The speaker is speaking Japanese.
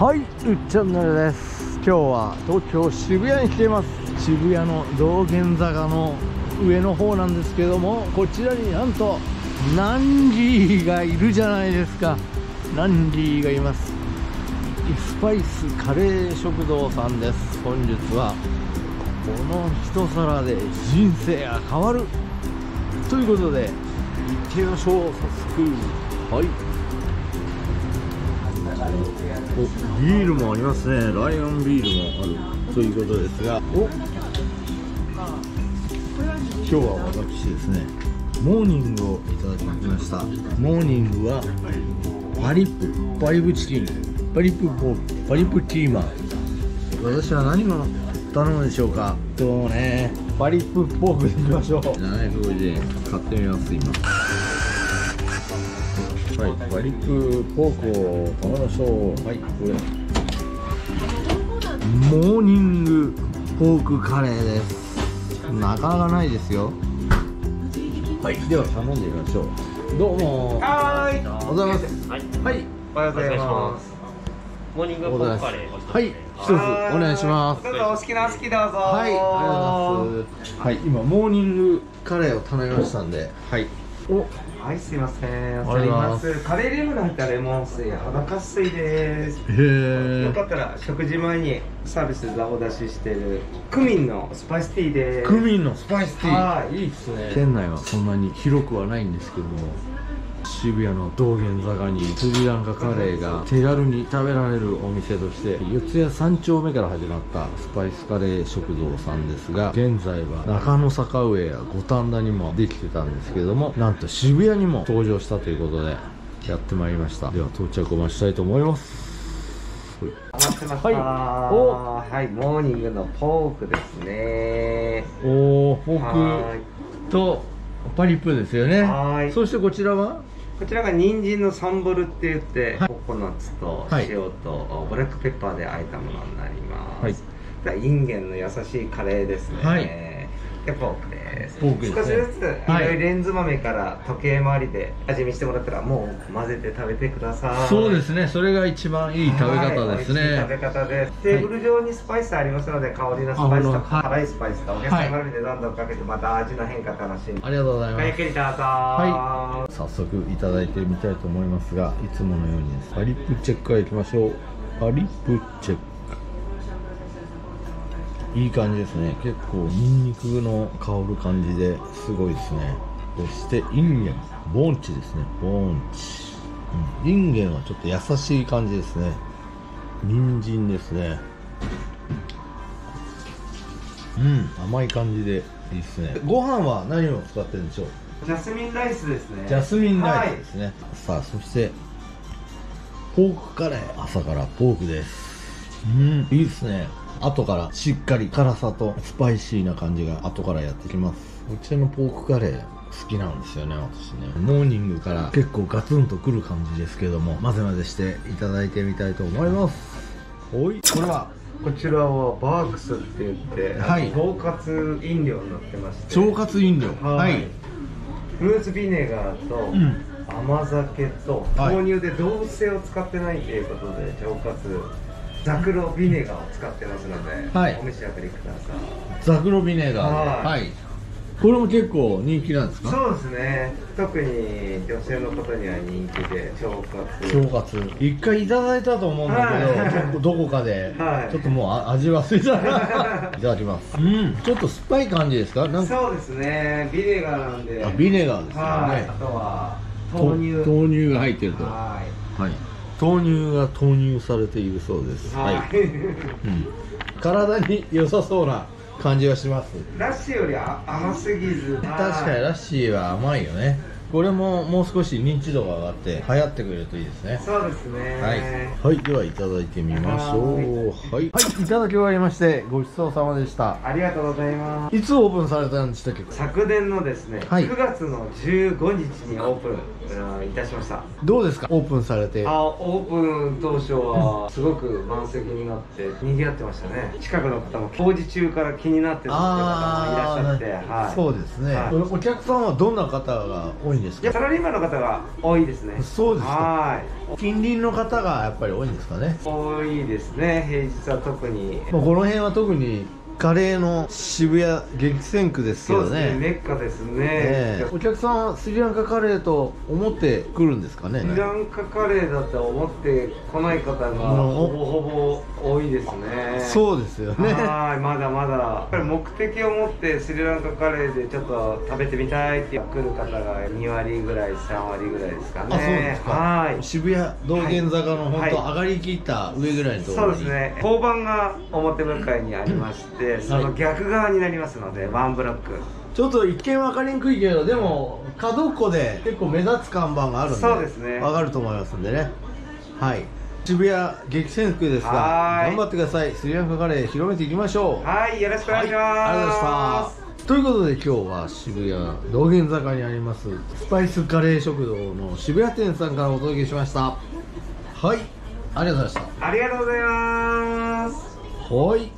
はい、うっちゃんなるです。今日は東京渋谷に来ています。渋谷の道玄坂の上の方なんですけども、こちらになんとナンリーがいるじゃないですか。ナンリーがいます。スパイスカレー食堂さんです。本日はこの一皿で人生が変わるということで行ってみましょう。早速、はい、お、ビールもありますね。ライオンビールもあるということですが、お、今日は私ですね、モーニングをいただきました。モーニングはパリップチキン、パリップポーク、パリップキーマン。私は何を頼むでしょうか。そうね、パリップポークでいきましょう。750円買ってみます。今はい、パリップポークを頼みましょう。はい、これモーニングポークカレーです。なかなかないですよ。はい、では頼んでみましょう。どうもー。はーい、おはようございます。はい、はい、おはようございます。モーニングポークカレー、はい、一つお願いします。どうぞ、お好きなお好きどうぞ。はい、ありがとうございます。はい、今モーニングカレーを頼みましたんで、はい、お、はい、すいません。おはようございます。カレーレモンが入ったレモン水、裸水です。よかったら食事前にサービスでザホ出ししてるクミンのスパイスティーです。クミンのスパイスティー。はい、いいですね。店内はそんなに広くはないんですけども、渋谷の道玄坂にスリランカカレーが手軽に食べられるお店として四谷3丁目から始まったスパイスカレー食堂さんですが、現在は中野坂上や五反田にもできてたんですけども、なんと渋谷にも登場したということでやってまいりました。では到着を待ちたいと思います。お待ちしてました。はい、モーニングのポークですね。おお、ポークとパリップですよね。そしてこちらは、こちらが人参のサンボルって言って、はい、ココナッツと塩とブラックペッパーで和えたものになります。はい、インゲンの優しいカレーですね。はい、でポークです。少しずつレンズ豆から時計回りで味見してもらったら、もう混ぜて食べてください。そうですね、それが一番いい食べ方ですね。食べ方です。テーブル上にスパイスありますので、香りのスパイスとか辛いスパイスとお客さんが見てどんどんかけて、また味の変化楽しんで。ありがとうございます。ゆっくりどうぞ。はい、早速いただいてみたいと思いますが、いつものようにパリップチェックからいきましょう。パリップチェック、いい感じですね。結構ニンニクの香る感じですごいですね。そしてインゲン、ボーンチですね。ボーンチ、インゲンはちょっと優しい感じですね。人参ですね。うん、甘い感じでいいですね。ご飯は何を使ってるんでしょう。ジャスミンライスですね。ジャスミンライスですね。はい、さあ、そしてポークカレー、朝からポークです。いいですね。後からしっかり辛さとスパイシーな感じが後からやってきます。こちらのポークカレー好きなんですよね、私ね。モーニングから結構ガツンとくる感じですけども、混ぜ混ぜしていただいてみたいと思います。おい、これは、こちらはバークスって言って、はい、腸活飲料になってまして。腸活飲料、はい、フルーツビネガーと、甘酒と豆乳で動物性を使ってないということで、腸活ザクロビネガーを使ってますので、はい、お召し上がりください。ザクロビネガー、はい、はい、これも結構人気なんですか。そうですね、特に女性の方には人気で、腸活一回いただいたと思うんだけど、どこかで、はい、ちょっともう味忘れちゃった。いただきます。ちょっと酸っぱい感じですか。なんかそうですね、ビネガーなんで。あ、ビネガーですよね。あとは豆乳が入ってると。はい、はい、豆乳が投入されているそうです。はい。体に良さそうな感じがします。ラッシーより甘すぎず。確かにラッシーは甘いよね。これももう少し認知度が上がって流行ってくれるといいですね。そうですね。はい。はい、ではいただいてみましょう。はい。はい、いただき終わりまして、ごちそうさまでした。ありがとうございます。いつオープンされたんでしたっけ。昨年のですね、9月の15日にオープンいたしました。どうですか、オープンされて。オープン当初はすごく満席になって賑わってましたね。近くの方も工事中から気になってる方もいらっしゃって、はい。そうですね。お客さんはどんな方が多い。んですか？いや、サラリーマンの方が多いですね。そうですか。はい。近隣の方がやっぱり多いんですかね？多いですね、平日は特に。この辺は特にカレーの渋谷激戦区ですけどね。そうですね、メッカですね。お客さんはスリランカカレーと思って来るんですかね？スリランカカレーだと思って来ない方がほぼほぼ多いですね。そうですよね。はい、まだまだやっぱり目的を持ってスリランカカレーでちょっと食べてみたいって来る方が2割ぐらい3割ぐらいですかね。あ、そうですか。はい、渋谷道玄坂の本当上がりきった上ぐらいのところに、そうですね、交番が表向かいにありまして、その逆側になりますので、ワンブロック。ちょっと一見分かりにくいけど、でも角っこで結構目立つ看板があるんで、そうですね、分かると思いますんでね。はい、渋谷激戦区ですが頑張ってください。スリランカカレー広めていきましょう。はい、よろしくお願いします。はい、ありがとうございました。ということで今日は渋谷道玄坂にありますスパイスカレー食堂の渋谷店さんからお届けしました。はい、ありがとうございました。ありがとうございます。はい。